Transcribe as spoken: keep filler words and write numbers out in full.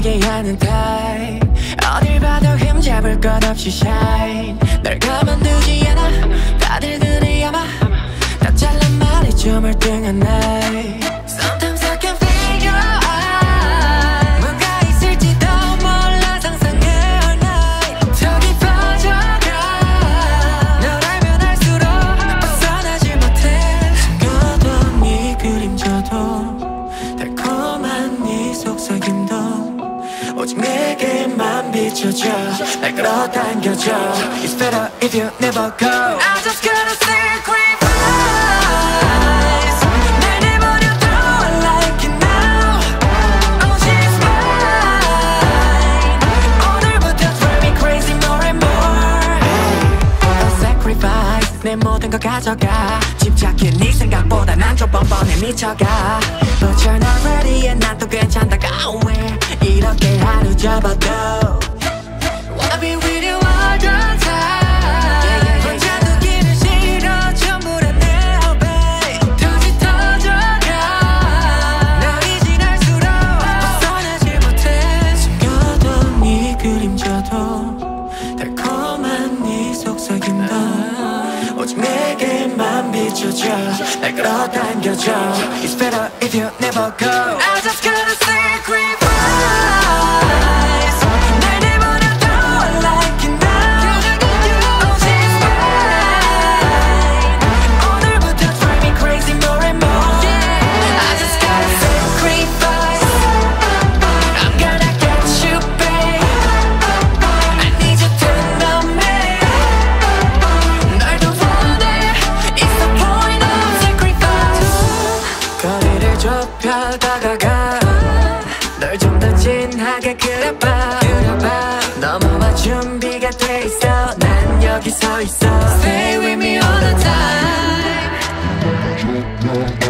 지게 하는 타입 어딜 봐도 흠잡을 것 없이 shine 널 가만두지 않아 다들 그래 아마 다 잘난 말이 좀 멀뚱한 나이 Sometimes I can figure out 뭔가 있을지도 몰라 상상해 all night 저기 퍼져가 널 알면 알수록 벗어나지 못해 숨겨둔 이 그림자도 달콤한 이 속삭임도 오직 내게만 비춰줘 날 끌어당겨줘 It's better if you never go I'm just gonna sacrifice 내 모든 걸 가져가 집착해 네 생각보다 난 좀 뻔뻔해 미쳐가 But you're not ready and 난 또 괜찮다가 왜 이렇게 하루 접어도 Wanna be with you all the time 혼자 두기는 싫어 전부라 내 oh babe 터지 터져가 널이 지날수록 벗어나지 못해 숨겨둔 네 그림자도 달콤한 네 속삭임도 오직 내게만 비춰줘 날 끌어당겨줘 It's better if you never go I'm just gonna sacrifice 날 내버려둬 like it now Oh she's mine 오늘부터 drive me crazy more and more yeah. I just gotta sacrifice I'm gonna get you babe I need you to know me 좁혀 다가가 널 좀 더 진하게 그려봐 넘어와 준비가 돼 있어 난 여기 서 있어 Stay with me all the time